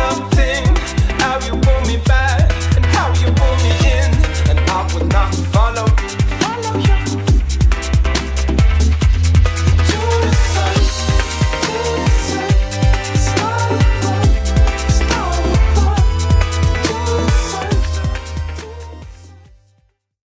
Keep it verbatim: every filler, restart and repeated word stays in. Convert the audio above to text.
love.